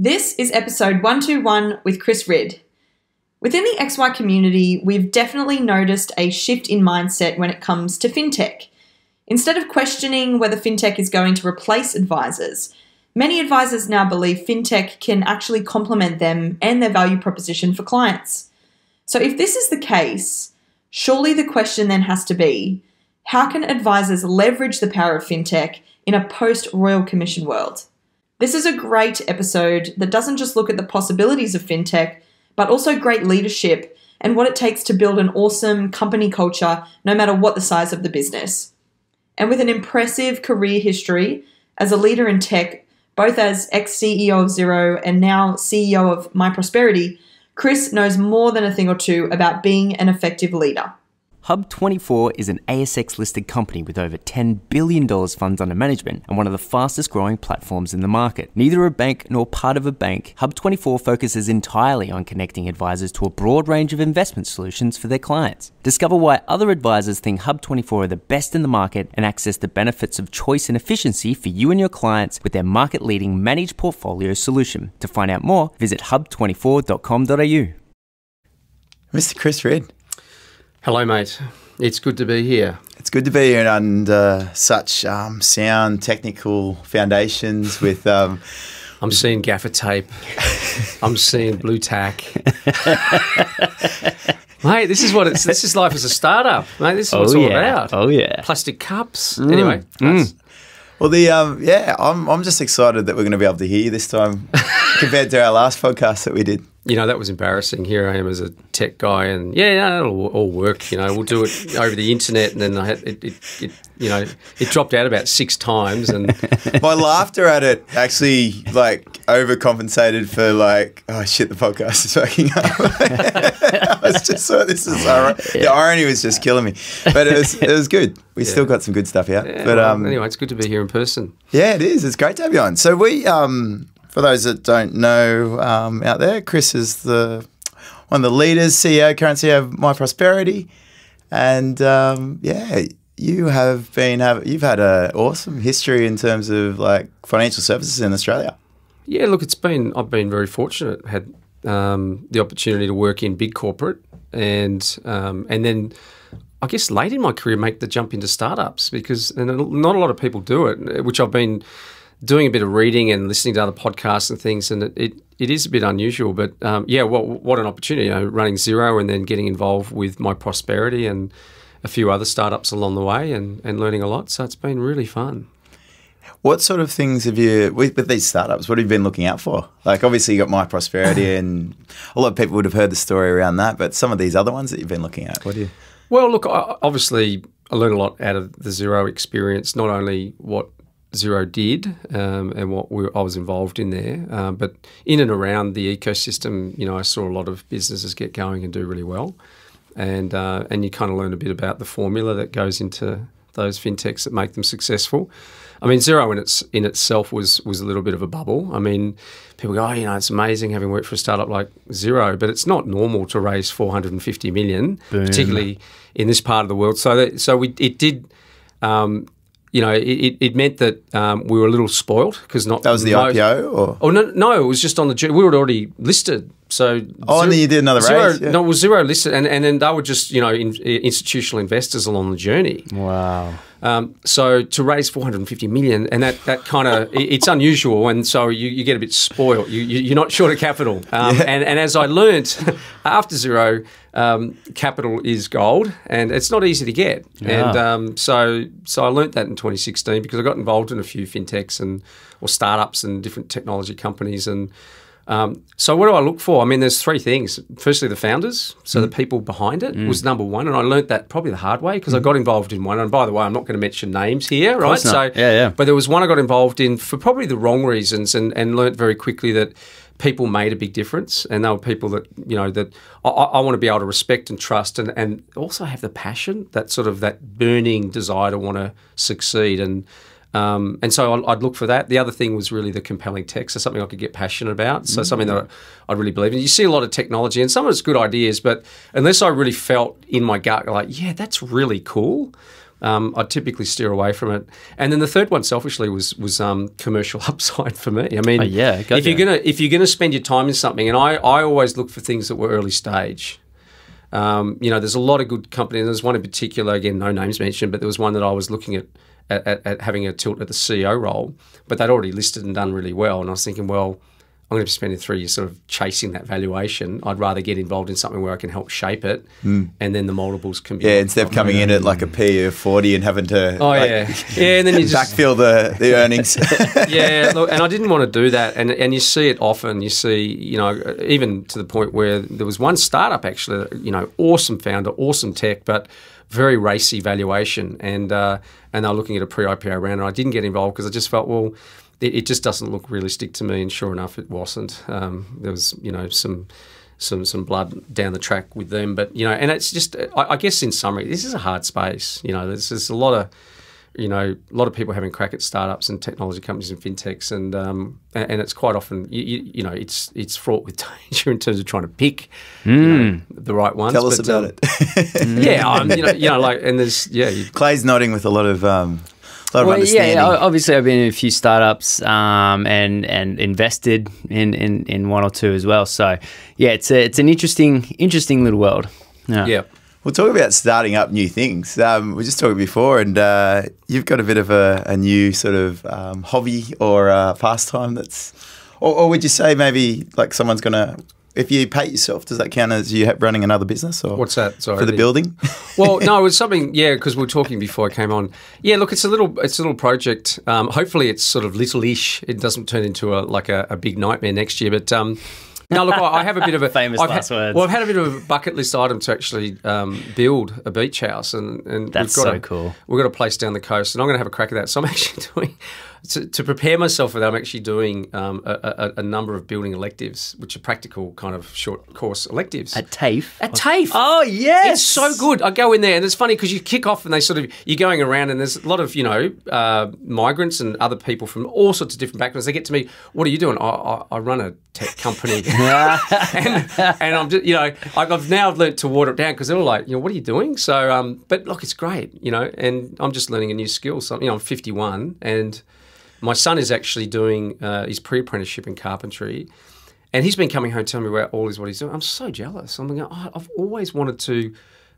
This is episode 121 with Chris Ridd. Within the XY community, we've definitely noticed a shift in mindset when it comes to fintech. Instead of questioning whether fintech is going to replace advisors, many advisors now believe fintech can actually complement them and their value proposition for clients. So if this is the case, surely the question then has to be, how can advisors leverage the power of fintech in a post-Royal Commission world? This is a great episode that doesn't just look at the possibilities of fintech, but also great leadership and what it takes to build an awesome company culture, no matter what the size of the business. And with an impressive career history as a leader in tech, both as ex-CEO of Xero and now CEO of myprosperity, Chris knows more than a thing or two about being an effective leader. Hub24 is an ASX-listed company with over $10 billion funds under management and one of the fastest-growing platforms in the market. Neither a bank nor part of a bank, Hub24 focuses entirely on connecting advisors to a broad range of investment solutions for their clients. Discover why other advisors think Hub24 are the best in the market and access the benefits of choice and efficiency for you and your clients with their market-leading managed portfolio solution. To find out more, visit hub24.com.au. Mr. Chris Ridd. Hello, mate. It's good to be here. It's good to be here under such sound technical foundations with... I'm seeing gaffer tape. I'm seeing blue tack. Mate, this is life as a startup. Mate, this is what it's all about. Oh, yeah. Plastic cups. Anyway. Mm. Well, I'm just excited that we're going to be able to hear you this time compared to our last podcast that we did. You know, that was embarrassing. Here I am as a tech guy and, it'll all work. You know, we'll do it over the internet. And then I had, it dropped out about 6 times. And my laughter at it actually, like, overcompensated for, like, oh, shit, the podcast is fucking up. I was just like, this is all right. Yeah. The irony was just killing me. But it was good. We still got some good stuff out. Yeah, but anyway, it's good to be here in person. Yeah, it is. It's great to have you on. So we... For those that don't know out there, Chris is one of the leaders, CEO, current CEO of myprosperity, and you've had an awesome history in terms of like financial services in Australia. Yeah, look, I've been very fortunate. Had the opportunity to work in big corporate, and then I guess late in my career make the jump into startups because not a lot of people do it, which I've been doing a bit of reading and listening to other podcasts and things, and it is a bit unusual, but what an opportunity, you know, running Xero and then getting involved with myprosperity and a few other startups along the way and learning a lot. So it's been really fun. What sort of things have you, with these startups, what have you been looking out for? Like obviously you got myprosperity and a lot of people would have heard the story around that, but some of these other ones that you've been looking at, what do you? Well, look, obviously I learned a lot out of the Xero experience, not only what Xero did and what I was involved in there, but in and around the ecosystem, you know, I saw a lot of businesses get going and do really well, and you kind of learn a bit about the formula that goes into those fintechs that make them successful. I mean, Xero in itself was a little bit of a bubble. I mean, people go, oh, you know, it's amazing having worked for a startup like Xero, but it's not normal to raise $450 million, particularly in this part of the world. So it did. You know, it meant that we were a little spoiled because not... That was the IPO or...? Oh, no, it was just on the... We were already listed, so... Oh, Xero, and then you did another raise? Yeah. No, it was Xero listed and then they were just, you know, institutional investors along the journey. Wow. So to raise $450 million, and that kind of... it's unusual, and so you get a bit spoiled. You're not short of capital. And as I learned, after Xero, capital is gold, and it's not easy to get. Yeah. And so I learnt that in 2016 because I got involved in a few fintechs or startups and different technology companies. And so what do I look for? I mean, there's 3 things. Firstly, the founders, so the people behind it was number one, and I learnt that probably the hard way because I got involved in one. And by the way, I'm not going to mention names here, right? So yeah. But there was one I got involved in for probably the wrong reasons, and learnt very quickly that people made a big difference, and they were people that, you know, that I want to be able to respect and trust, and also have the passion, that sort of that burning desire to want to succeed, and so I'd look for that. The other thing was really the compelling tech, so something I could get passionate about, so something that I really believe in. You see a lot of technology, and some of it's good ideas, but unless I really felt in my gut like, yeah, that's really cool, I typically steer away from it. And then the third one, selfishly, was commercial upside for me. I mean, if you're gonna spend your time in something, and I always look for things that were early stage. You know, there's a lot of good companies. There's one in particular, again, no names mentioned, but there was one that I was looking at having a tilt at the CEO role, but they'd already listed and done really well. And I was thinking, well, I'm going to be spending 3 years sort of chasing that valuation. I'd rather get involved in something where I can help shape it, and then the multiples can be. Yeah, instead of coming in at like a PE of 40 and having to and then you just backfill the earnings. Yeah, look, and I didn't want to do that. And you see it often. You see, you know, even to the point where there was one startup actually, you know, awesome founder, awesome tech, but very racy valuation. And they were looking at a pre-IPO round, and I didn't get involved because I just felt, well, it just doesn't look realistic to me, and sure enough, it wasn't. There was, you know, some blood down the track with them, but you know, and it's just, I guess, in summary, this is a hard space. You know, there's a lot of, you know, a lot of people having crack at startups and technology companies and fintechs, and it's quite often, you know, it's fraught with danger in terms of trying to pick you know, the right ones. Tell us about it. Clay's nodding with a lot of. Well, yeah, obviously I've been in a few startups and invested in one or two as well. So yeah, it's an interesting little world. Yeah. Yeah. We'll talk about starting up new things. We were just talking before, and you've got a bit of a new sort of hobby or pastime that's, or would you say maybe like someone's going to, if you pay yourself, does that count as you running another business? Or what's that? Sorry, for the building? Well, no, it was something. Yeah, because we were talking before I came on. Yeah, look, it's a little project. Hopefully, it's sort of little-ish. It doesn't turn into a big nightmare next year. But no, look, I have a bit of a famous last words. Well, I've had a bit of a bucket list item to actually build a beach house, and that's so cool. We've got a place down the coast, and I'm going to have a crack at that. So I'm actually doing. To prepare myself for that, I'm actually doing a number of building electives, which are practical kind of short course electives. At TAFE? At TAFE. Oh, yes. It's so good. I go in there, and it's funny because you kick off and they sort of, you're going around and there's a lot of, you know, migrants and other people from all sorts of different backgrounds. They get to me, what are you doing? I run a tech company. and I'm just, you know, I've now learnt to water it down because they're all like, you know, what are you doing? So, but look, it's great, you know, and I'm just learning a new skill. So, you know, I'm 51 and... my son is actually doing his pre-apprenticeship in carpentry, and he's been coming home telling me about all what he's doing. I'm so jealous. I'm like, oh, I've always wanted to,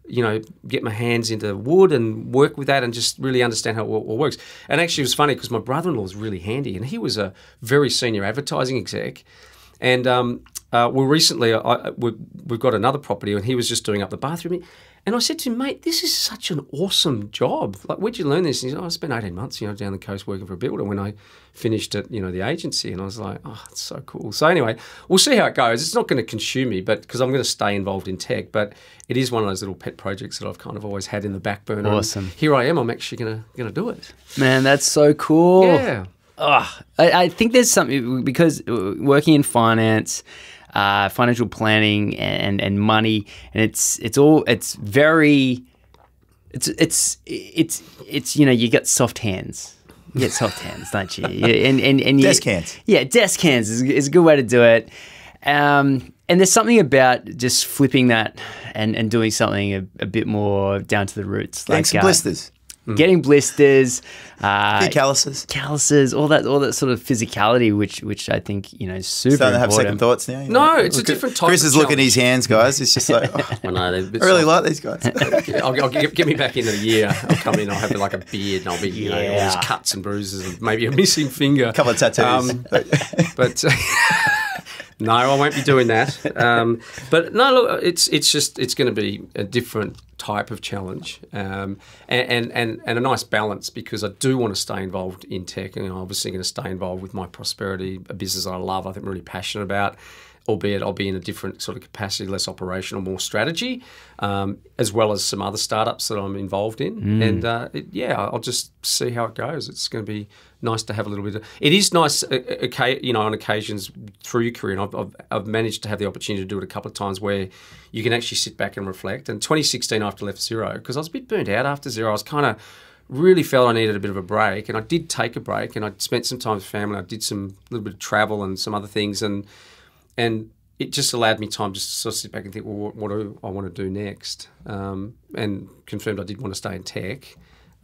you know, get my hands into wood and work with that and just really understand how it all works. And actually, it was funny because my brother-in-law is really handy, and he was a very senior advertising exec. And well, recently we've got another property, and he was just doing up the bathroom. And I said to him, mate, this is such an awesome job. Like, where'd you learn this? And he said, oh, I spent 18 months, you know, down the coast working for a builder when I finished at, you know, the agency. And I was like, oh, it's so cool. So anyway, we'll see how it goes. It's not going to consume me, but because I'm going to stay involved in tech. But it is one of those little pet projects that I've kind of always had in the back burner. Awesome. And here I am. I'm actually going to do it. Man, that's so cool. Yeah. Oh, I think there's something, because working in finance, financial planning and money, and it's you know, you got soft hands. You get soft hands, don't you? And you, desk hands. Yeah, desk hands is a good way to do it. And there's something about just flipping that and doing something a bit more down to the roots. Like some blisters. Getting blisters, calluses, all that sort of physicality, which I think, you know, is super important. Starting to have second thoughts now. No, it's a different type. Chris is looking at his hands, guys. It's just like, oh, I really like these guys. I'll get me back in a year. I'll come in. I'll have like a beard, and I'll be, you know, all these cuts and bruises, and maybe a missing finger, a couple of tattoos. But no, I won't be doing that. But no, look, it's going to be a different type of challenge, and a nice balance, because I do want to stay involved in tech, and I'm obviously going to stay involved with myprosperity, a business I love, I think I'm really passionate about, albeit I'll be in a different sort of capacity, less operational, more strategy, as well as some other startups that I'm involved in. And I'll just see how it goes. It's going to be nice to have a little bit of, it is nice, you know, on occasions through your career, and I've managed to have the opportunity to do it a couple of times, where you can actually sit back and reflect. And 2016, after I left Xero, because I was a bit burnt out after Xero, I was kind of really felt I needed a bit of a break, and I did take a break, and I spent some time with family. I did some little bit of travel and some other things, and it just allowed me time just to sort of sit back and think, well, what do I want to do next? And confirmed I did want to stay in tech.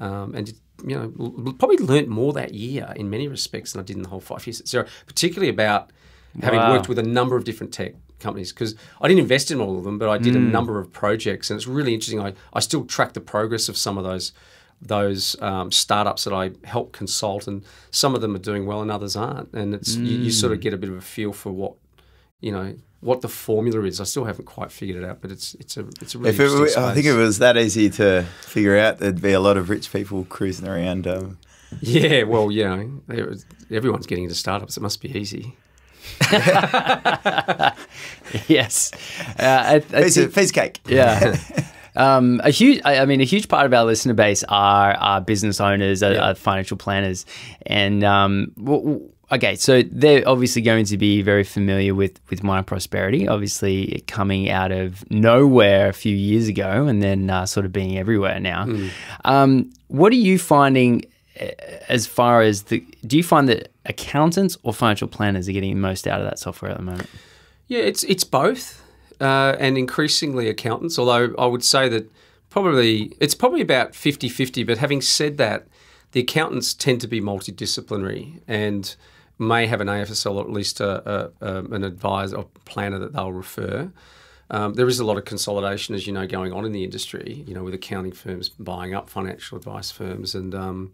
and you know, probably learnt more that year in many respects than I did in the whole 5 years at Xero, particularly about having worked with a number of different tech companies, because I didn't invest in all of them, but I did a number of projects, and it's really interesting. I still track the progress of some of those startups that I help consult, and some of them are doing well and others aren't, and it's you sort of get a bit of a feel for what the formula is. I still haven't quite figured it out, but it's a really interesting space. I think if it was that easy to figure out, there'd be a lot of rich people cruising around. Yeah, well, you know, everyone's getting into startups. It must be easy. Yes, piece of cake. Yeah. A huge part of our listener base are business owners, are financial planners, and okay, so they're obviously going to be very familiar with myprosperity, obviously coming out of nowhere a few years ago and then sort of being everywhere now. What are you finding as far as do you find that accountants or financial planners are getting the most out of that software at the moment? Yeah, it's both. And increasingly accountants, although I would say that it's probably about 50-50, but having said that, the accountants tend to be multidisciplinary and may have an AFSL or at least an advisor or planner that they'll refer. There is a lot of consolidation, as you know, going on in the industry, you know, with accounting firms buying up financial advice firms, and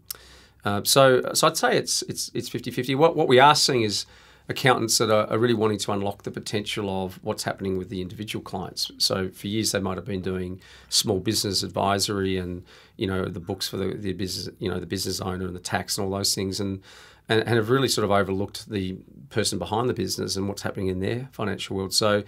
so I'd say it's 50-50. What we are seeing is accountants that are really wanting to unlock the potential of what's happening with the individual clients. So for years they might have been doing small business advisory and, you know, the books for the business, you know, the business owner and the tax and all those things, and have really sort of overlooked the person behind the business and what's happening in their financial world. So,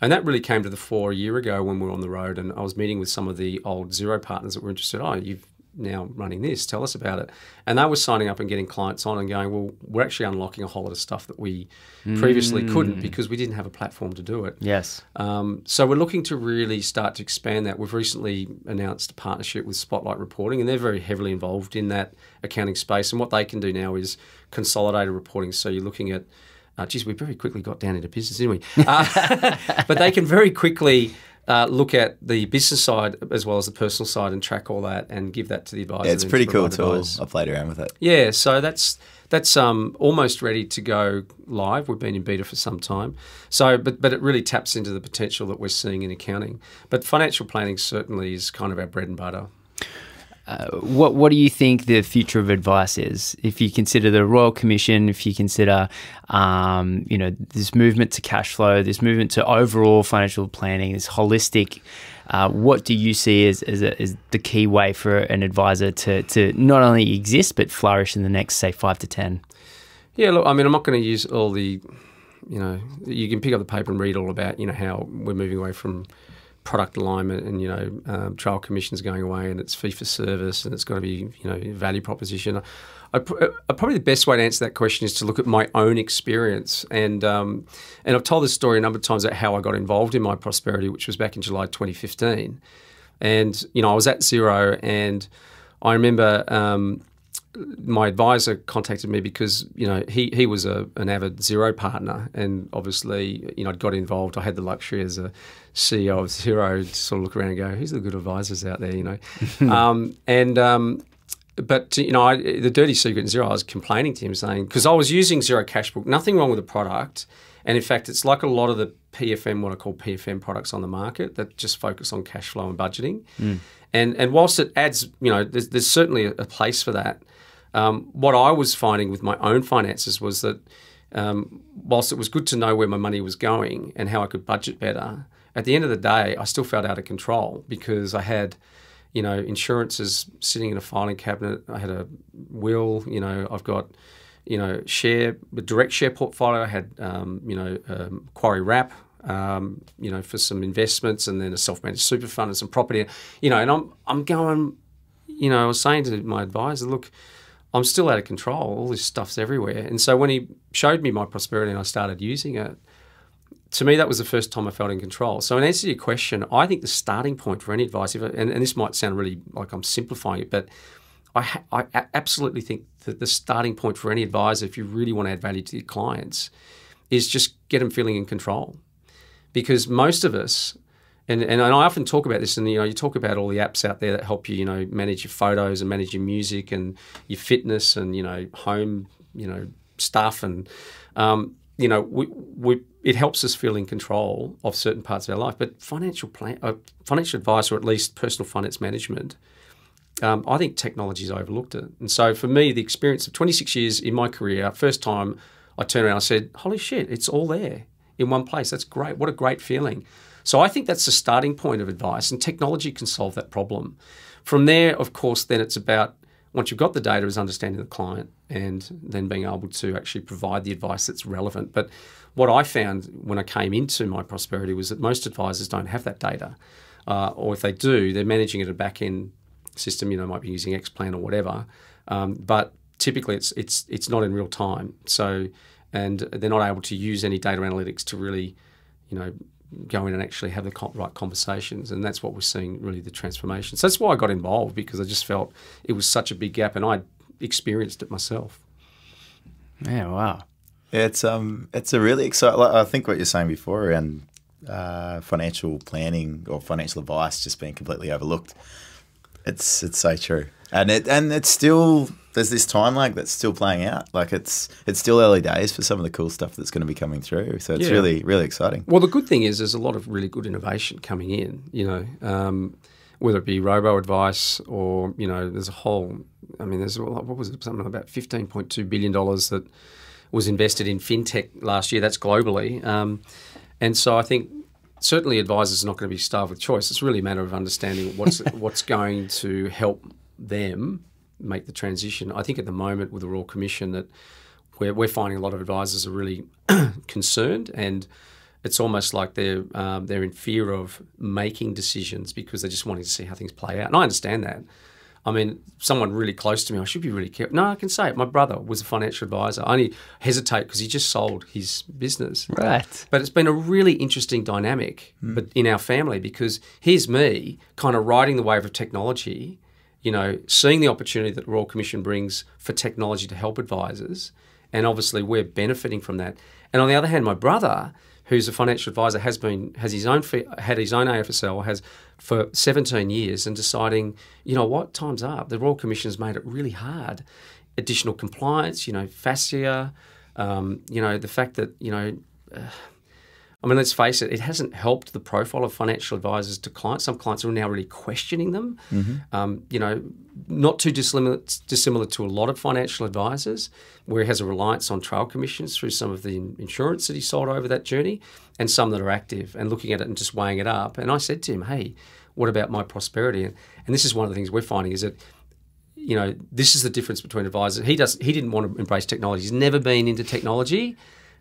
and that really came to the fore a year ago when we were on the road, and I was meeting with some of the old Xero partners that were interested. Oh, you've now running this, tell us about it. And they were signing up and getting clients on and going, well, we're actually unlocking a whole lot of stuff that we previously couldn't because we didn't have a platform to do it. Yes. So we're looking to really start to expand that. We've recently announced a partnership with Spotlight Reporting, and they're very heavily involved in that accounting space. And what they can do now is consolidated reporting. So you're looking at, geez, we very quickly got down into business, didn't we? But they can very quickly look at the business side as well as the personal side and track all that and give that to the advisor. Yeah, it's a pretty cool tool. I played around with it. Yeah, so that's almost ready to go live. We've been in beta for some time. So, but it really taps into the potential that we're seeing in accounting. But financial planning certainly is kind of our bread and butter. What do you think the future of advice is? If you consider the Royal Commission, if you consider you know, this movement to cash flow, this movement to overall financial planning, this holistic, what do you see as the key way for an advisor to not only exist but flourish in the next, say, 5 to 10? Yeah, look, I mean, I'm not going to use all the, you know, you can pick up the paper and read all about, you know, how we're moving away from product alignment and, you know, trial commissions going away, and it's fee for service, and it's got to be, you know, value proposition. Probably the best way to answer that question is to look at my own experience, and I've told this story a number of times about how I got involved in myprosperity, which was back in July 2015, and you know, I was at Xero, and I remember my advisor contacted me because, you know, he was an avid Xero partner, and obviously, you know, I'd got involved. I had the luxury as a CEO of Xero to sort of look around and go, who's the good advisors out there, you know? But, you know, the dirty secret in Xero, I was complaining to him saying, because I was using Xero Cashbook, nothing wrong with the product. And in fact, it's like a lot of the PFM, what I call PFM products on the market that just focus on cash flow and budgeting. And whilst it adds, you know, there's certainly a place for that. What I was finding with my own finances was that whilst it was good to know where my money was going and how I could budget better, at the end of the day, I still felt out of control because I had, you know, insurances sitting in a filing cabinet. I had a will, you know, I've got, you know, direct share portfolio. I had, you know, Quarry Wrap, you know, for some investments, and then a self-managed super fund and some property, you know, and I'm going, you know, I was saying to my advisor, look, I'm still out of control. All this stuff's everywhere. And so when he showed me myprosperity and I started using it, to me, that was the first time I felt in control. So in answer to your question, I think the starting point for any advice, and this might sound really like I'm simplifying it, but I absolutely think that the starting point for any advisor, if you really want to add value to your clients, is just get them feeling in control. Because most of us, And I often talk about this, and you talk about all the apps out there that help you, manage your photos and manage your music and your fitness and home, stuff, and it helps us feel in control of certain parts of our life. But financial advice, or at least personal finance management, I think technology's overlooked it. And so for me, the experience of 26 years in my career, first time I turned around, I said, "Holy shit, it's all there in one place. That's great. What a great feeling." So I think that's the starting point of advice, and technology can solve that problem. From there, of course, then it's about, once you've got the data, is understanding the client and then being able to actually provide the advice that's relevant. But what I found when I came into myprosperity was that most advisors don't have that data. Or if they do, they're managing it at a back-end system, might be using X-Plan or whatever. But typically it's not in real time. So, and they're not able to use any data analytics to really, go in and actually have the right conversations. And that's what we're seeing, really, the transformation. So that's why I got involved, because I just felt it was such a big gap, and I experienced it myself. Yeah, wow. It's a really exciting, like, I think what you're saying before around financial planning or financial advice just being completely overlooked. It's so true. And it's still, there's this time lag that's still playing out. Like it's still early days for some of the cool stuff that's going to be coming through. So it's really, really exciting. Well, the good thing is there's a lot of really good innovation coming in, whether it be robo advice or, there's a whole, there's, what was it, something about $15.2 billion that was invested in Fintech last year. That's globally. And so I think certainly advisors are not going to be starved with choice. It's really a matter of understanding what's going to help them make the transition. I think at the moment with the Royal Commission that we're finding a lot of advisors are really concerned, and it's almost like they're in fear of making decisions because they're just wanting to see how things play out. And I understand that. I mean, someone really close to me, I should be really careful. No, I can say it. My brother was a financial advisor. I only hesitate because he just sold his business. Right. But it's been a really interesting dynamic but in our family, because here's me kind of riding the wave of technology, seeing the opportunity that the Royal Commission brings for technology to help advisors. And obviously we're benefiting from that. And on the other hand, my brother, who's a financial advisor, had his own AFSL, has for 17 years, and deciding, what, time's up. The Royal Commission's made it really hard. Additional compliance, FASEA, the fact that, let's face it, it hasn't helped the profile of financial advisors to clients. Some clients are now really questioning them, not too dissimilar to a lot of financial advisors, where he has a reliance on trail commissions through some of the insurance that he sold over that journey, and some that are active and looking at it and just weighing it up. And I said to him, hey, what about myprosperity? And this is one of the things we're finding is that, this is the difference between advisors. He didn't want to embrace technology. He's never been into technology.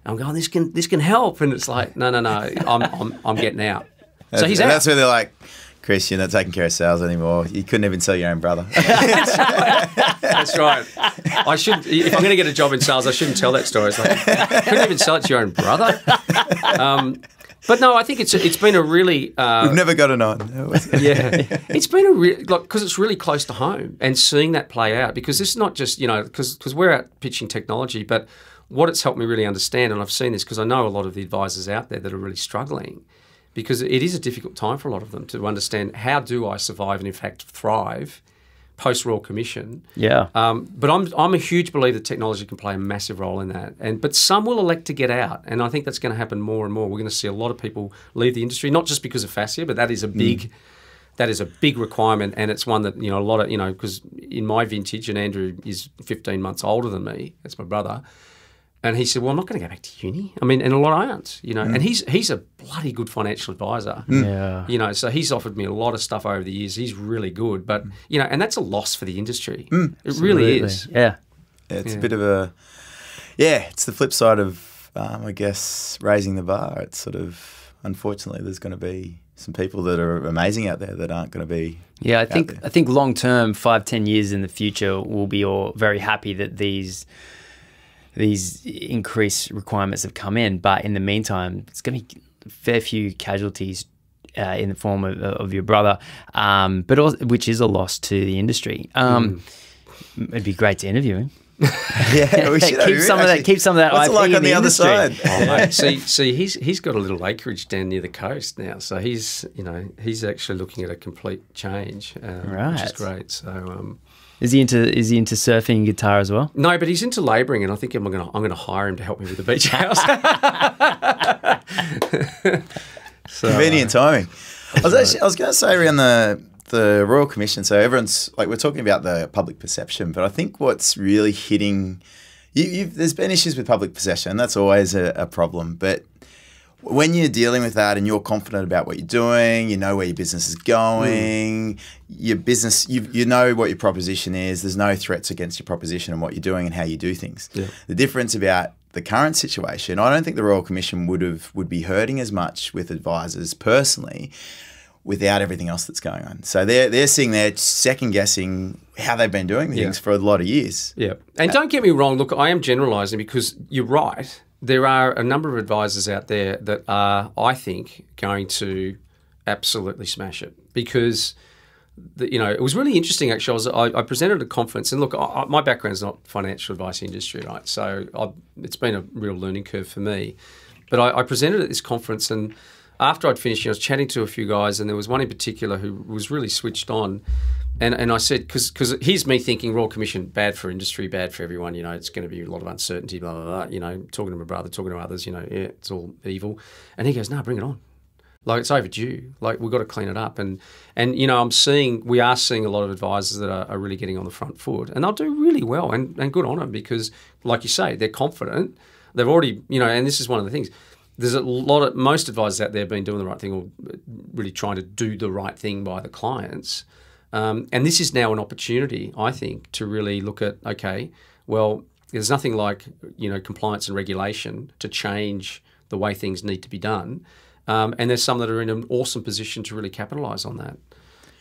I'm going, this can help, and it's like, no, I'm getting out. So he's out. That's where they're like, Chris, you're not taking care of sales anymore. You couldn't even sell your own brother. That's right. I should. If I'm going to get a job in sales, I shouldn't tell that story. It's like, you couldn't even sell it to your own brother. But no, I think it's been a really. We've never got a nod. Yeah, it's been a real, because it's really close to home, and seeing that play out, because it's not just because we're out pitching technology, but. What it's helped me really understand, and I've seen this because I know a lot of the advisors out there that are really struggling, because it is a difficult time for a lot of them to understand, how do I survive and in fact thrive post Royal Commission? Yeah. But I'm a huge believer that technology can play a massive role in that. But some will elect to get out, and I think that's going to happen more and more. We're going to see a lot of people leave the industry, not just because of FASEA, but that is a big. That is a big requirement, and it's one that, a lot of, because in my vintage, and Andrew is 15 months older than me, that's my brother. And he said, well, I'm not going to go back to uni. And a lot aren't, And he's a bloody good financial advisor. Yeah. So he's offered me a lot of stuff over the years. He's really good. But, and that's a loss for the industry. It really is. Yeah. It's a bit of a, it's the flip side of, I guess, raising the bar. It's sort of, unfortunately, there's going to be some people that are amazing out there that aren't going to be. Yeah, I think long term, 5-10 years in the future, we'll be all very happy that these increased requirements have come in, but in the meantime, it's going to be a fair few casualties in the form of your brother, but also, which is a loss to the industry. It'd be great to interview him. Yeah, we should keep some of that. What's IP it like on the other side? Oh, mate, see, he's got a little acreage down near the coast now, so he's actually looking at a complete change, which is great. So, is he into surfing and guitar as well? No, but he's into labouring, and I think I'm gonna hire him to help me with the beach house. So, convenient timing. I was going to say around the Royal Commission, so everyone's like, we're talking about the public perception, but I think what's really hitting there's been issues with public perception, that's always a problem, but when you're dealing with that and you're confident about what you're doing, you know where your business is going, your business, you know what your proposition is, there's no threats against your proposition and what you're doing and how you do things. Yeah. The difference about the current situation, I don't think the Royal Commission would be hurting as much with advisors personally without everything else that's going on. So they're sitting there second-guessing how they've been doing things for a lot of years. Yeah. And don't get me wrong. Look, I am generalising because you're right. There are a number of advisors out there that are, I think, going to absolutely smash it because, it was really interesting, actually. I presented at a conference, and look, my background's not financial advice industry, right? So it's been a real learning curve for me. But I presented at this conference, and after I'd finished, I was chatting to a few guys, and there was one in particular who was really switched on. And I said, because here's me thinking, Royal Commission, bad for industry, bad for everyone, it's going to be a lot of uncertainty, blah, blah, blah, talking to my brother, talking to others, yeah, it's all evil. And he goes, no, bring it on. Like, it's overdue. Like, we've got to clean it up. And we are seeing a lot of advisors that are really getting on the front foot. And they'll do really well, and good on them, because, like you say, they're confident. They've already, and this is one of the things. There's a lot of, most advisors out there have been doing the right thing or really trying to do the right thing by the clients. And this is now an opportunity, I think, to really look at, okay, well, there's nothing like, compliance and regulation to change the way things need to be done. And there's some that are in an awesome position to really capitalise on that.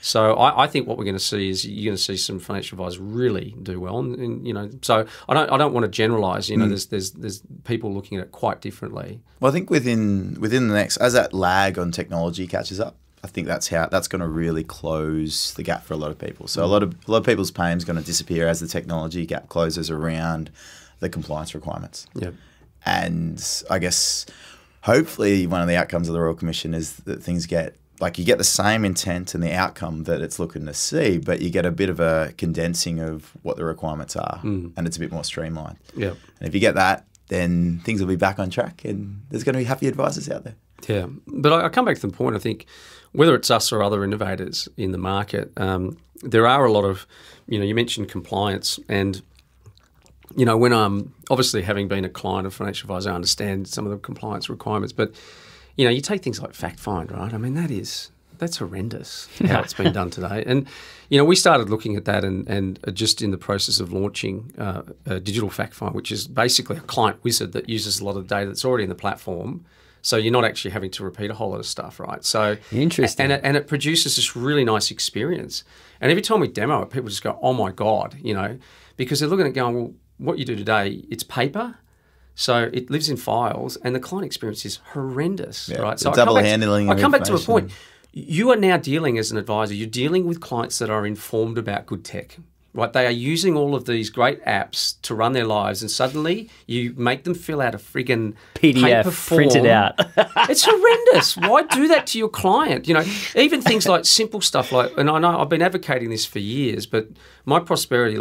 So I think what we're going to see is you're going to see some financial advisors really do well, and so I don't want to generalise. There's people looking at it quite differently. Well, I think within the next, as that lag on technology catches up, I think that's going to really close the gap for a lot of people. So a lot of people's pain is going to disappear as the technology gap closes around the compliance requirements. Yeah, and I guess hopefully one of the outcomes of the Royal Commission is that things get. Like, you get the same intent and the outcome that it's looking to see, but you get a bit of a condensing of what the requirements are, and it's a bit more streamlined. Yeah. And if you get that, then things will be back on track, and there's going to be happy advisors out there. Yeah. But I come back to the point, I think, whether it's us or other innovators in the market, there are a lot of, you mentioned compliance, and, when I'm obviously having been a client of financial advisor, I understand some of the compliance requirements, but you take things like fact find, right? I mean, that's horrendous how it's been done today. And, we started looking at that and just in the process of launching a digital fact find, which is basically a client wizard that uses a lot of data that's already in the platform. So you're not actually having to repeat a whole lot of stuff, right? So interesting. And it produces this really nice experience. And every time we demo it, people just go, oh my God, because they're looking at it going, well, what you do today, it's paper. So it lives in files, and the client experience is horrendous, right? So I come back to a point. You are now dealing as an advisor, you're dealing with clients that are informed about good tech, right? They are using all of these great apps to run their lives, and suddenly you make them fill out a friggin' PDF paper form. Printed out. It's horrendous. Why do that to your client? Even things like simple stuff like, and I know I've been advocating this for years, but myprosperity,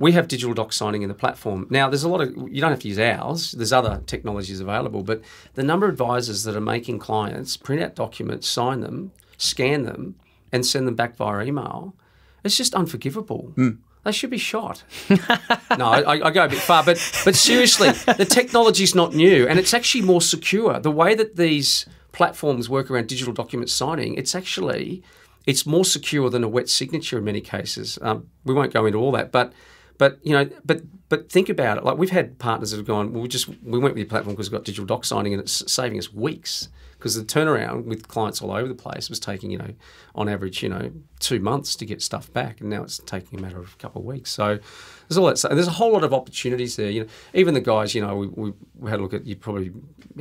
we have digital doc signing in the platform. Now, there's a lot of, you don't have to use ours. There's other technologies available, but the number of advisors that are making clients print out documents, sign them, scan them, and send them back via email, it's just unforgivable. Mm. They should be shot. No, I go a bit far, but seriously, the technology's not new, and it's actually more secure. The way that these platforms work around digital document signing, it's more secure than a wet signature in many cases. We won't go into all that, But think about it. Like, we've had partners that have gone, well, we went with your platform because we've got digital doc signing, and it's saving us weeks. because the turnaround with clients all over the place was taking, on average, 2 months to get stuff back, and now it's taking a matter of a couple of weeks. So there's all that. There's a whole lot of opportunities there. Even the guys, we had a look at. You probably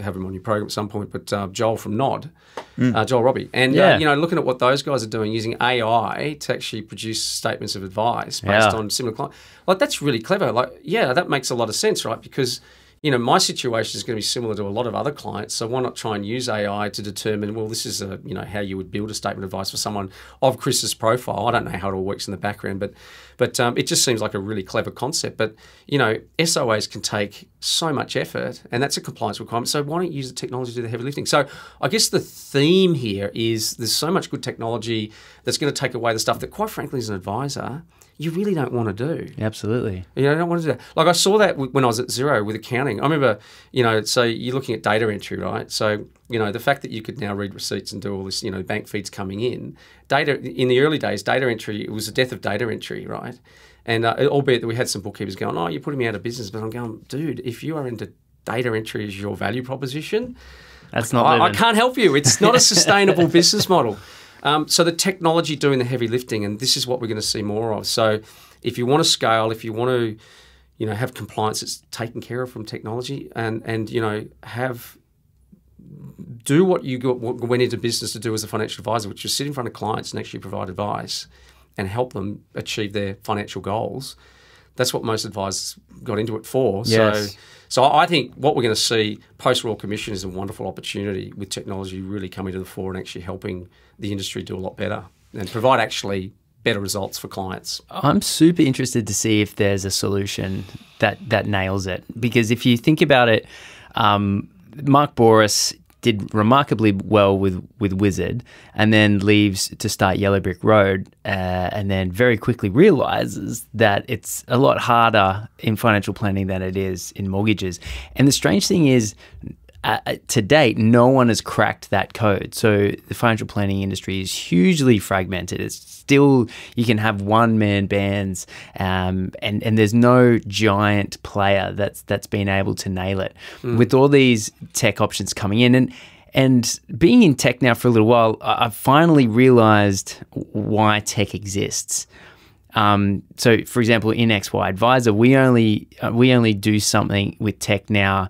have him on your program at some point, but Joel from Nod, Joel Robbie, and looking at what those guys are doing using AI to actually produce statements of advice based on similar clients. Like that's really clever. That makes a lot of sense, right? Because my situation is going to be similar to a lot of other clients, so why not try and use AI to determine, well, this is how you would build a statement of advice for someone of Chris's profile. I don't know how it all works in the background, but it just seems like a really clever concept. But, SOAs can take so much effort, and that's a compliance requirement, so why don't you use the technology to do the heavy lifting? So I guess the theme here is there's so much good technology that's going to take away the stuff that, quite frankly, as an advisor, you really don't want to do. Absolutely. You don't want to do that. Like I saw that when I was at Xero with accounting. I remember, so you're looking at data entry, right? So, the fact that you could now read receipts and do all this, bank feeds coming in. Data, in the early days, data entry, it was the death of data entry, right? And albeit that we had some bookkeepers going, oh, you're putting me out of business. But I'm going, dude, if you are into data entry as your value proposition, that's not living. I can't help you. It's not a sustainable business model. So the technology doing the heavy lifting, and this is what we're going to see more of. So if you want to scale, if you want to, have compliance that's taken care of from technology, and do what went into business to do as a financial advisor, which is sit in front of clients and actually provide advice and help them achieve their financial goals. That's what most advisors got into it for. Yes. So I think what we're going to see post-Royal Commission is a wonderful opportunity with technology really coming to the fore and actually helping the industry do a lot better and provide actually better results for clients. I'm super interested to see if there's a solution that nails it. Because if you think about it, Mark Boris did remarkably well with Wizard, and then leaves to start Yellow Brick Road, and then very quickly realizes that it's a lot harder in financial planning than it is in mortgages. And the strange thing is, to date, no one has cracked that code. So the financial planning industry is hugely fragmented. It's still, you can have one-man bands, and there's no giant player that's been able to nail it. With all these tech options coming in, and being in tech now for a little while, I've finally realized why tech exists. So, for example, in XY Advisor, we only do something with tech now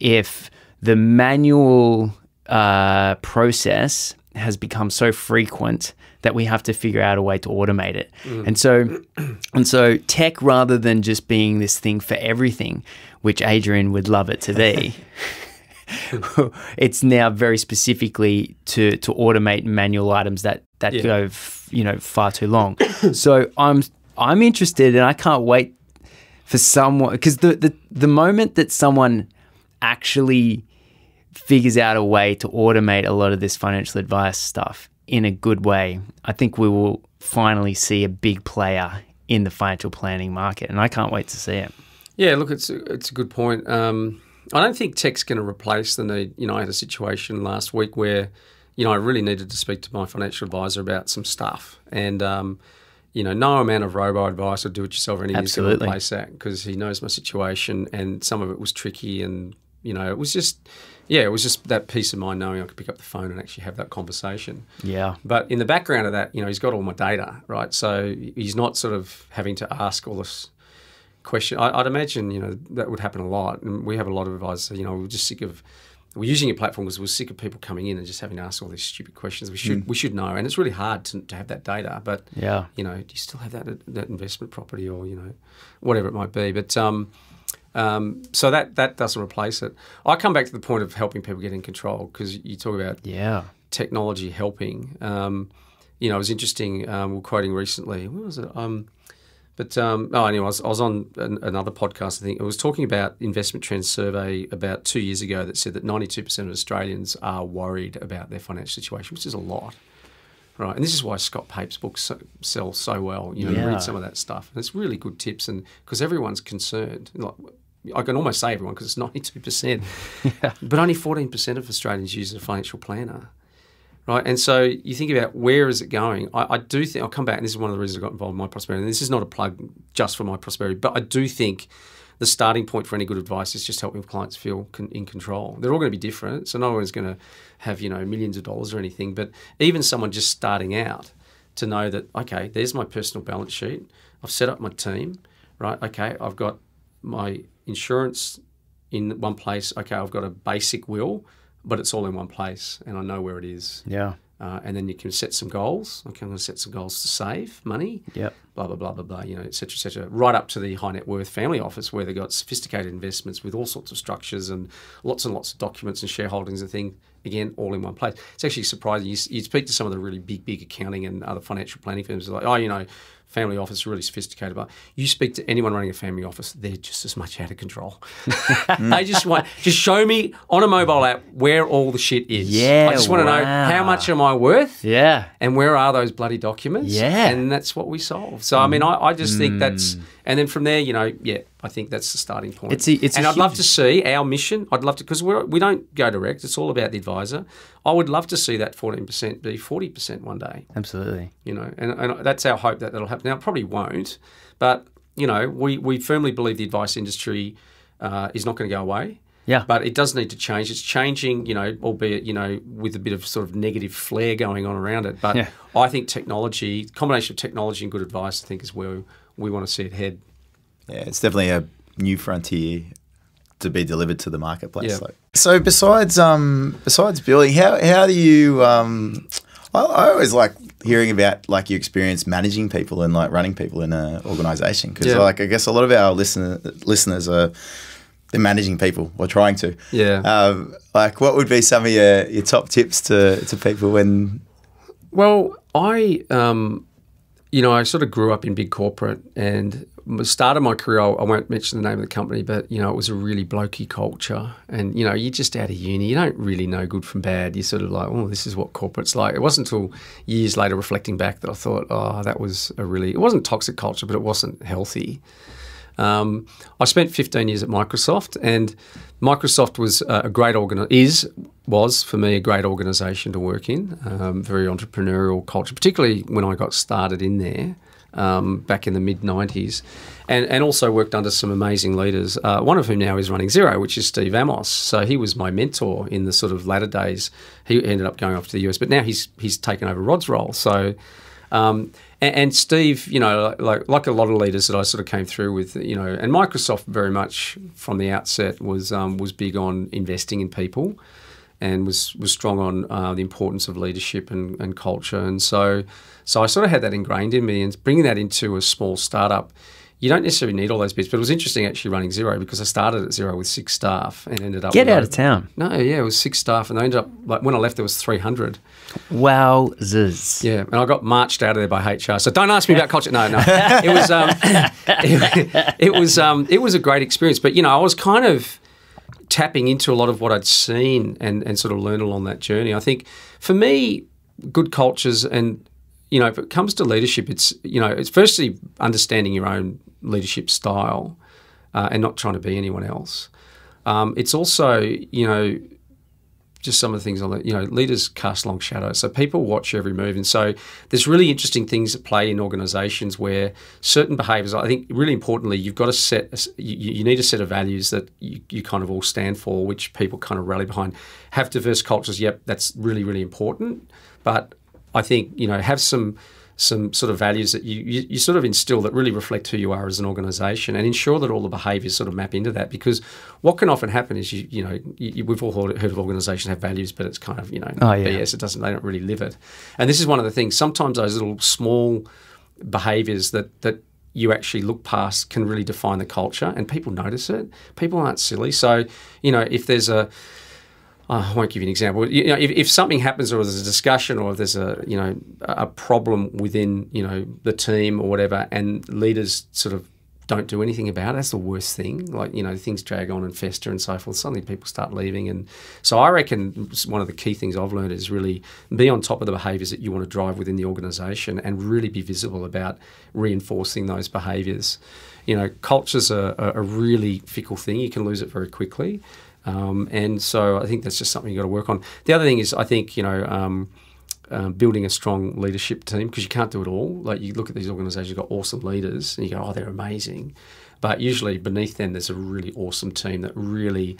if the manual process has become so frequent that we have to figure out a way to automate it. And so tech, rather than just being this thing for everything, which Adrian would love it to be, it's now very specifically to automate manual items that go far too long. So I'm interested, and I can't wait for someone, because the moment that someone actually figures out a way to automate a lot of this financial advice stuff in a good way, I think we will finally see a big player in the financial planning market, and I can't wait to see it. Yeah, look, it's a good point. I don't think tech's going to replace the need. I had a situation last week where, I really needed to speak to my financial advisor about some stuff, and no amount of robo-advice or do-it-yourself or anything is going to replace that, because he knows my situation, and some of it was tricky, and it was just, it was just that peace of mind knowing I could pick up the phone and actually have that conversation. Yeah. But in the background of that, he's got all my data, right? So he's not sort of having to ask all this question. I'd imagine, that would happen a lot. And we have a lot of advisors, we're just sick of, we're using your platform because we're sick of people coming in and just having to ask all these stupid questions. We should know. And it's really hard to have that data. But, do you still have that investment property or, whatever it might be? But, so that doesn't replace it. I come back to the point of helping people get in control, because you talk about technology helping. It was interesting. We're quoting recently. What was it? Anyway, I was on another podcast. I think it was talking about investment trends survey about 2 years ago that said that 92% of Australians are worried about their financial situation, which is a lot, right? And this is why Scott Pape's books sell so well. You read some of that stuff. And it's really good tips, and because everyone's concerned. Like, I can almost say everyone, because it's 92%, but only 14% of Australians use a financial planner, right? And so you think about, where is it going? I do think, I'll come back, and this is one of the reasons I got involved in myprosperity, and this is not a plug just for myprosperity, but I do think the starting point for any good advice is just helping clients feel in control. They're all going to be different, so no one's going to have, you know, millions of dollars or anything, but even someone just starting out to know that, okay, there's my personal balance sheet, I've set up my team, right? Okay, I've got my insurance in one place. Okay, I've got a basic will, but it's all in one place and I know where it is. Yeah. And then you can set some goals. Okay, I'm going to set some goals to save money. Yep. Blah, blah, blah, blah, blah, you know, et cetera, et cetera. Right up to the high net worth family office where they've got sophisticated investments with all sorts of structures and lots of documents and shareholdings and things, again, all in one place. It's actually surprising. You speak to some of the really big accounting and other financial planning firms. They're like, oh, you know, family office is really sophisticated. But you speak to anyone running a family office, they're just as much out of control. They just want, just show me on a mobile app where all the shit is. Yeah, I just want to know how much am I worth? Yeah. And where are those bloody documents? Yeah. And that's what we solve. So, I mean, I just think that's, and then from there, you know, yeah, I think that's the starting point. I'd love to see our mission. I'd love to, because we don't go direct. It's all about the advisor. I would love to see that 14% be 40% one day. Absolutely. You know, and that's our hope that that'll happen. Now, it probably won't, but, you know, we firmly believe the advice industry is not going to go away. Yeah. But it does need to change. It's changing, you know, albeit, you know, with a bit of sort of negative flair going on around it. But yeah. I think technology, combination of technology and good advice, I think is where we want to see it head. Yeah, it's definitely a new frontier to be delivered to the marketplace. Yeah. Like. So besides building, how do you I always like hearing about like your experience managing people and like running people in an organisation, because yeah. like I guess a lot of our listeners are they're managing people or trying to. Yeah. Like what would be some of your top tips to people when? Well, you know, I sort of grew up in big corporate and started my career, I won't mention the name of the company, but, you know, it was a really blokey culture. And, you know, you're just out of uni. You don't really know good from bad. You're sort of like, oh, this is what corporate's like. It wasn't until years later reflecting back that I thought, oh, that was a really, it wasn't toxic culture, but it wasn't healthy. I spent 15 years at Microsoft, and Microsoft was was for me a great organisation to work in, very entrepreneurial culture, particularly when I got started in there back in the mid-90s, and also worked under some amazing leaders, one of whom now is running Xero, which is Steve Amos. So he was my mentor in the sort of latter days. He ended up going off to the US, but now he's taken over Rod's role. So. And Steve, you know, like a lot of leaders that I sort of came through with, you know, and Microsoft very much from the outset was big on investing in people, and was strong on the importance of leadership and culture. And so I sort of had that ingrained in me, and bringing that into a small startup, you don't necessarily need all those bits. But it was interesting actually running Xero, because I started at Xero with 6 staff and ended up it was 6 staff, and I ended up, like, when I left there was 300. Wowzers. Yeah, and I got marched out of there by HR. So don't ask me about culture. No. It was it was a great experience, but you know, I was kind of tapping into a lot of what I'd seen and sort of learned along that journey. I think for me, good cultures and, you know, if it comes to leadership, it's, you know, it's firstly understanding your own leadership style and not trying to be anyone else. It's also, you know, just some of the things on, you know, leaders cast long shadows. So people watch every move. And so there's really interesting things that play in organisations where certain behaviours, I think really importantly, you've got to you need a set of values that you kind of all stand for, which people kind of rally behind. Have diverse cultures. Yep, that's really, really important. But I think, you know, have some sort of values that you sort of instill that really reflect who you are as an organisation, and ensure that all the behaviours sort of map into that, because what can often happen is, you know, we've all heard of organisations have values, but it's kind of, you know, BS. It doesn't, they don't really live it. And this is one of the things, sometimes those little small behaviours that you actually look past can really define the culture, and people notice it. People aren't silly. So, you know, if there's I won't give you an example. You know, if something happens, or there's a discussion, or if there's a, you know, a problem within, you know, the team or whatever, and leaders sort of don't do anything about it, that's the worst thing. Like, you know, things drag on and fester and so forth. Suddenly people start leaving. And so I reckon one of the key things I've learned is really be on top of the behaviours that you want to drive within the organisation, and really be visible about reinforcing those behaviours. You know, culture's a really fickle thing. You can lose it very quickly. And so I think that's just something you've got to work on. The other thing is, I think, you know, building a strong leadership team, because you can't do it all. Like, you look at these organisations, you've got awesome leaders, and you go, oh, they're amazing. But usually beneath them, there's a really awesome team that really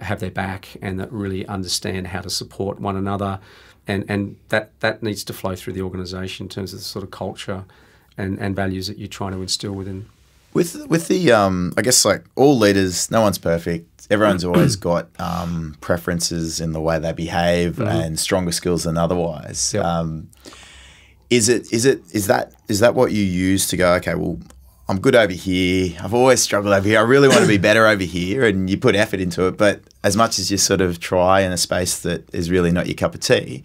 have their back and that really understand how to support one another. And that needs to flow through the organisation in terms of the sort of culture and values that you're trying to instill within. With the, I guess, like all leaders, no one's perfect. Everyone's always got preferences in the way they behave and stronger skills than otherwise. Yep. Is that what you use to go, okay, well, I'm good over here. I've always struggled over here. I really want to be better over here. And you put effort into it. But as much as you sort of try in a space that is really not your cup of tea,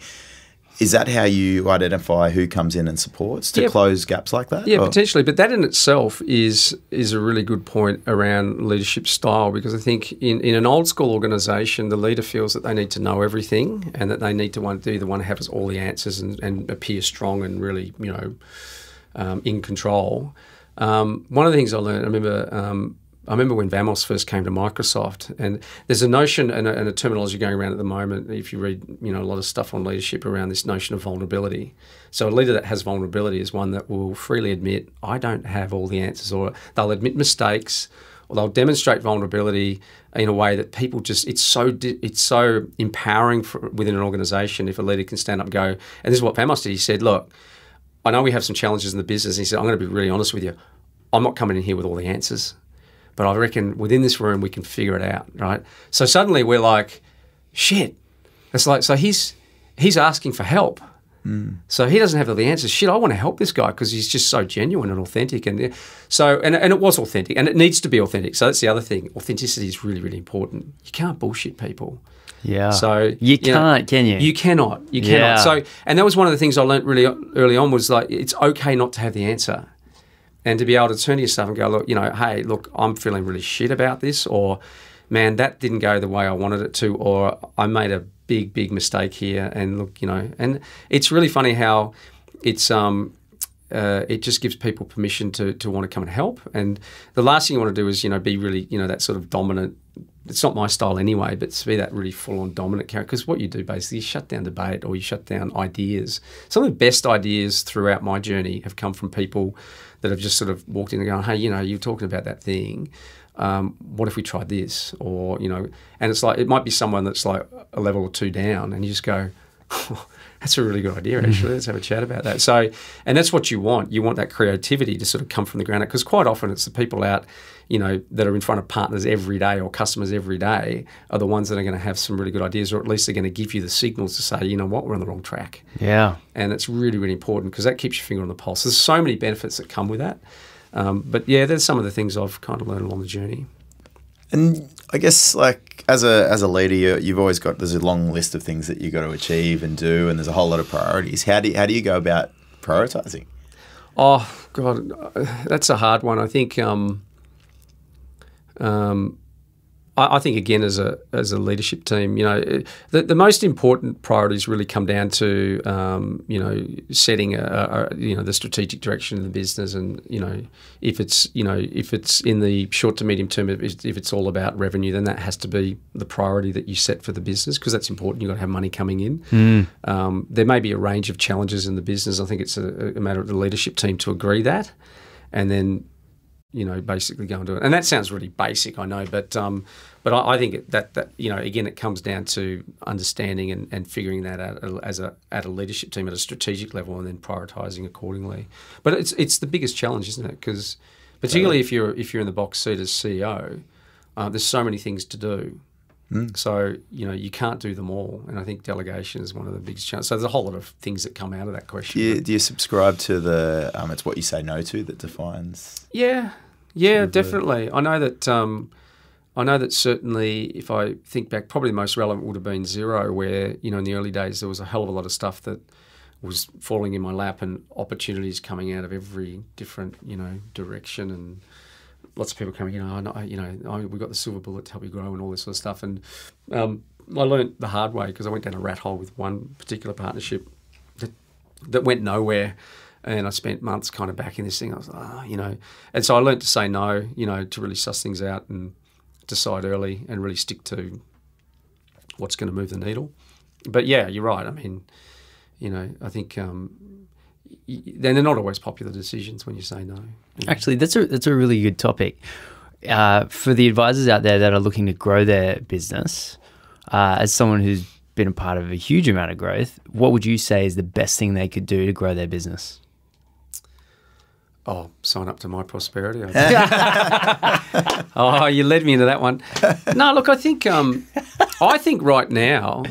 is that how you identify who comes in and supports to close gaps like that? Yeah, or? Potentially. But that in itself is a really good point around leadership style, because I think in an old school organisation, the leader feels that they need to know everything and that they need to want to be the one who has all the answers and appear strong and really, you know, in control. One of the things I learned, I remember when Vamos first came to Microsoft, and there's a notion and a terminology going around at the moment, if you read, you know, a lot of stuff on leadership around this notion of vulnerability. So a leader that has vulnerability is one that will freely admit, I don't have all the answers, or they'll admit mistakes, or they'll demonstrate vulnerability in a way that people just, it's so empowering within an organisation if a leader can stand up and go, and this is what Vamos did, he said, look, I know we have some challenges in the business, and he said, I'm going to be really honest with you, I'm not coming in here with all the answers, but I reckon within this room we can figure it out, right? So suddenly we're like, shit. It's like, so he's asking for help. Mm. So he doesn't have all the answers. Shit, I want to help this guy because he's just so genuine and authentic. And so, and it was authentic, and it needs to be authentic. So that's the other thing. Authenticity is really, really important. You can't bullshit people. Yeah. So you can't, know, can you? You cannot. You cannot. So, and that was one of the things I learned really early on was like, it's okay not to have the answer. And to be able to turn to yourself and go, look, you know, hey, look, I'm feeling really shit about this, or man, that didn't go the way I wanted it to, or I made a big, big mistake here. And look, you know, and it's really funny how it's, it just gives people permission to want to come and help. And the last thing you want to do is, you know, be really, you know, that sort of dominant. It's not my style anyway, but to be that really full-on dominant character, because what you do basically is shut down debate or you shut down ideas. Some of the best ideas throughout my journey have come from people that have just sort of walked in and gone, hey, you know, you're talking about that thing. What if we tried this? Or, you know, and it's like, it might be someone that's like a level or two down and you just go, oh, that's a really good idea, actually. Let's have a chat about that. So, and that's what you want. You want that creativity to sort of come from the ground up, because quite often it's the people out, you know, that are in front of partners every day or customers every day are the ones that are going to have some really good ideas, or at least they're going to give you the signals to say, you know what, we're on the wrong track. Yeah. And it's really, really important because that keeps your finger on the pulse. There's so many benefits that come with that. But yeah, there's some of the things I've kind of learned along the journey. And I guess like as a leader, you've always got, there's a long list of things that you've got to achieve and do, and there's a whole lot of priorities. How do you go about prioritising? Oh, God, that's a hard one. I think I think again as a leadership team, you know, the most important priorities really come down to you know, setting the strategic direction of the business, and you know, if it's in the short to medium term, if it's all about revenue, then that has to be the priority that you set for the business, because that's important. You've got to have money coming in. Mm. There may be a range of challenges in the business. I think it's a matter of the leadership team to agree that, and then, you know, basically go and do it. And that sounds really basic, I know, but I think that you know, again, it comes down to understanding and figuring that out at a leadership team at a strategic level, and then prioritising accordingly. But it's the biggest challenge, isn't it? Because particularly if you're in the box seat as CEO, there's so many things to do. Mm. So you know, you can't do them all, and I think delegation is one of the biggest challenges. So there's a whole lot of things that come out of that question. Do you subscribe to the it's what you say no to that defines? Yeah, definitely. I know that certainly, if I think back, probably the most relevant would have been Xero, where you know, in the early days there was a hell of a lot of stuff that was falling in my lap and opportunities coming out of every different, you know, direction, and lots of people coming in, we've got the silver bullet to help you grow and all this sort of stuff. And I learned the hard way, because I went down a rat hole with one particular partnership that went nowhere, and I spent months kind of backing this thing. I was like, you know. And so I learned to say no, you know, to really suss things out and decide early and really stick to what's going to move the needle. But yeah, you're right. I mean, you know, I think then they're not always popular decisions when you say no. Actually, that's a really good topic. For the advisors out there that are looking to grow their business, as someone who's been a part of a huge amount of growth, what would you say is the best thing they could do to grow their business? Oh, sign up to myprosperity. Oh, you led me into that one. No, look, I think right now,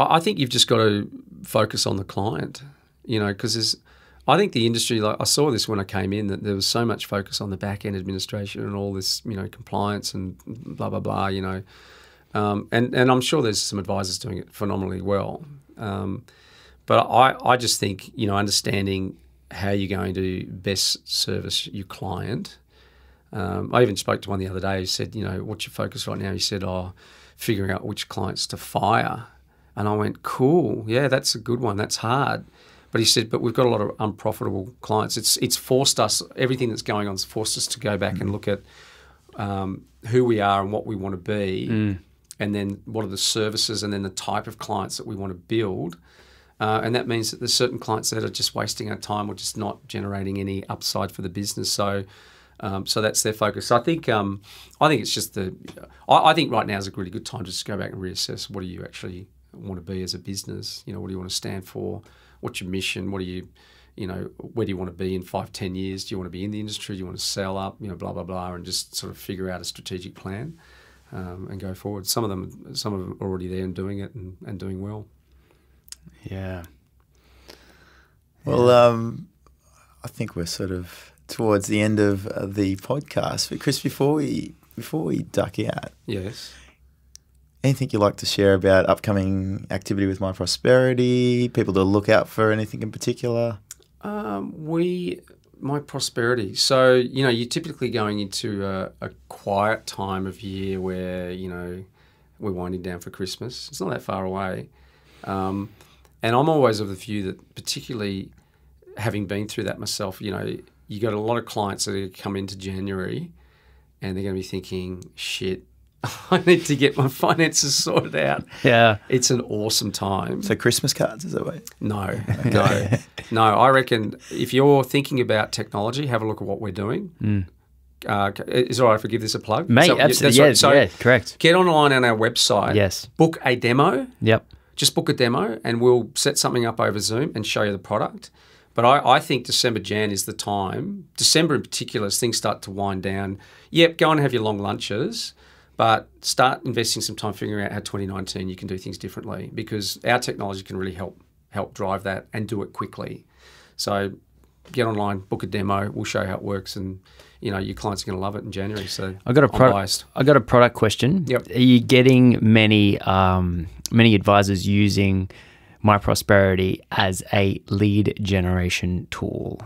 I think you've just got to focus on the client, you know, because I think the industry, like I saw this when I came in, that there was so much focus on the back-end administration and all this, you know, compliance and blah, blah, blah, you know. And I'm sure there's some advisors doing it phenomenally well. But I just think, you know, understanding how you're going to best service your client. I even spoke to one the other day who said, you know, what's your focus right now? He said, oh, figuring out which clients to fire. And I went, cool, yeah, that's a good one. That's hard. But he said, but we've got a lot of unprofitable clients. It's forced us, everything that's going on has forced us to go back and look at who we are and what we want to be, and then what are the services and then the type of clients that we want to build. And that means that there's certain clients that are just wasting our time or just not generating any upside for the business. So so that's their focus. So I think it's just I think right now is a really good time to just go back and reassess what do you actually want to be as a business? You know, what do you want to stand for? What's your mission? What do you, you know, where do you want to be in 5, 10 years? Do you want to be in the industry? Do you want to sell up? You know, blah, blah, blah, and just sort of figure out a strategic plan and go forward. Some of them are already there and doing it and doing well. Yeah. Well, I think we're sort of towards the end of the podcast. But Chris, before we duck out, yes, anything you'd like to share about upcoming activity with myprosperity? People to look out for? Anything in particular? myprosperity. So you know, you're typically going into a quiet time of year where you know we're winding down for Christmas. It's not that far away. And I'm always of the view that, particularly having been through that myself, you know, you got a lot of clients that come into January and they're going to be thinking, shit, I need to get my finances sorted out. Yeah. It's an awesome time. So Christmas cards, is that right? No, no, no. I reckon if you're thinking about technology, have a look at what we're doing. Mm. Is it all right if I give this a plug? Mate, so, absolutely. Yeah, right. So yeah, correct. Get online on our website. Yes. Book a demo. Yep. Just book a demo and we'll set something up over Zoom and show you the product. But I think December, Jan is the time. December in particular, as things start to wind down, yep, go and have your long lunches, but start investing some time figuring out how 2019 you can do things differently, because our technology can really help drive that and do it quickly. So get online, book a demo, we'll show you how it works, and you know your clients are going to love it in January. So I got a product question. Yep. Are you getting many advisors using myprosperity as a lead generation tool?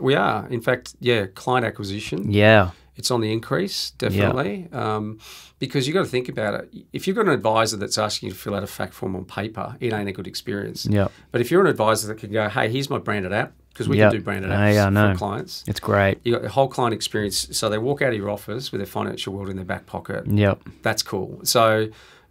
We are, in fact, yeah. Client acquisition, yeah, it's on the increase, definitely. Yep. Because you got to think about it. If you've got an advisor that's asking you to fill out a fact form on paper, it ain't a good experience. Yeah. But if you're an advisor that can go, hey, here's my branded app. Because we can do branded apps for clients. It's great. You got the whole client experience. So they walk out of your office with their financial world in their back pocket. Yep. That's cool. So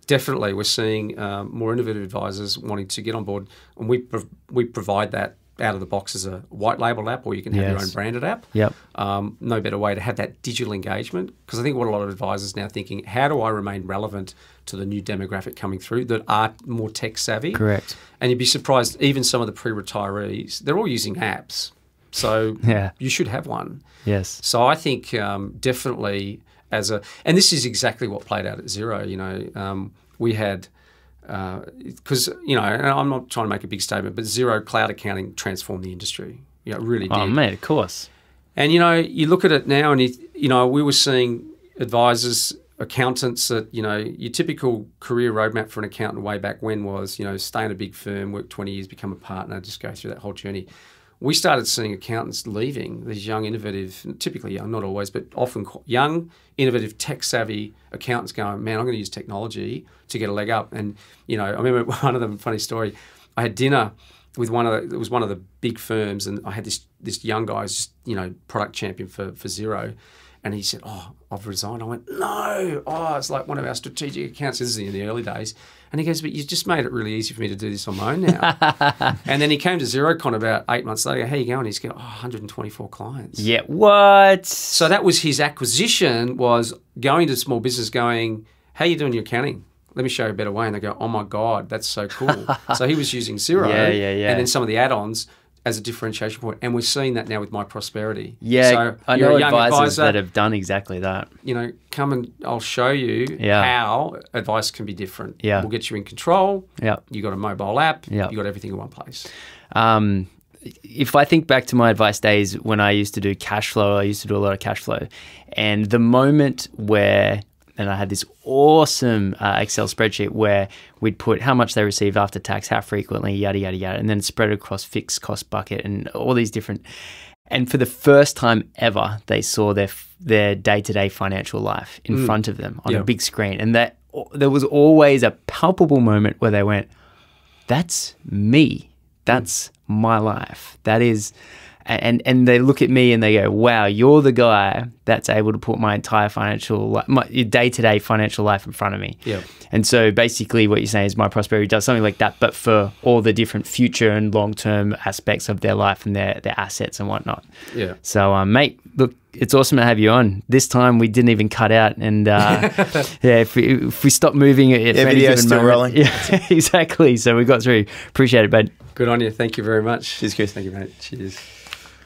definitely we're seeing more innovative advisors wanting to get on board. And we provide that out of the box as a white label app, or you can have your own branded app. Yep. No better way to have that digital engagement. Because I think what a lot of advisors now thinking, how do I remain relevant to the new demographic coming through that are more tech savvy? Correct. And you'd be surprised, even some of the pre-retirees, they're all using apps. So you should have one. Yes. So I think definitely as a, and this is exactly what played out at Xero. You know, we had, because, you know, and I'm not trying to make a big statement, but Xero cloud accounting transformed the industry. You know, it really did. Oh, man, of course. And, you know, you look at it now and, you know, we were seeing advisors, accountants that, you know, your typical career roadmap for an accountant way back when was, you know, stay in a big firm, work 20 years, become a partner, just go through that whole journey. We started seeing accountants leaving, these young, innovative, typically young, not always, but often young, innovative, tech-savvy accountants going, man, I'm going to use technology to get a leg up. And, you know, I remember one of them, funny story, I had dinner with one of the big firms, and I had this young guy who's, you know, product champion for Xero. And he said, oh, I've resigned. I went, no. Oh, it's like one of our strategic accounts. This is in the early days. And he goes, but you just made it really easy for me to do this on my own now. And then he came to Xerocon about 8 months later. How are you going? He's going, oh, 124 clients. Yeah, what? So that was his acquisition, was going to small business going, how are you doing your accounting? Let me show you a better way. And they go, oh, my God, that's so cool. So he was using Xero and then some of the add-ons as a differentiation point, and we're seeing that now with myprosperity. Yeah, so I know advisors that have done exactly that. You know, come and I'll show you how advice can be different. Yeah, we'll get you in control. Yeah, you got a mobile app. Yeah, you got everything in one place. If I think back to my advice days when I used to do cash flow, I used to do a lot of cash flow, and the moment where I had this awesome Excel spreadsheet where we'd put how much they received after tax, how frequently, yada, yada, yada, and then spread across fixed cost bucket and all these different. And for the first time ever, they saw their day-to-day financial life in front of them on a big screen. And that there was always a palpable moment where they went, that's me. That's my life. That is... And they look at me and they go, wow, you're the guy that's able to put my entire financial life, my day-to-day financial life in front of me. Yeah. And so basically what you're saying is myprosperity does something like that, but for all the different future and long-term aspects of their life and their assets and whatnot. Yeah. So, mate, look, it's awesome to have you on. This time we didn't even cut out, and yeah, if we stop moving, it video's still rolling. Yeah, exactly. So we got through. Appreciate it, bud. Good on you. Thank you very much. Cheers, Chris. Thank you, mate. Cheers.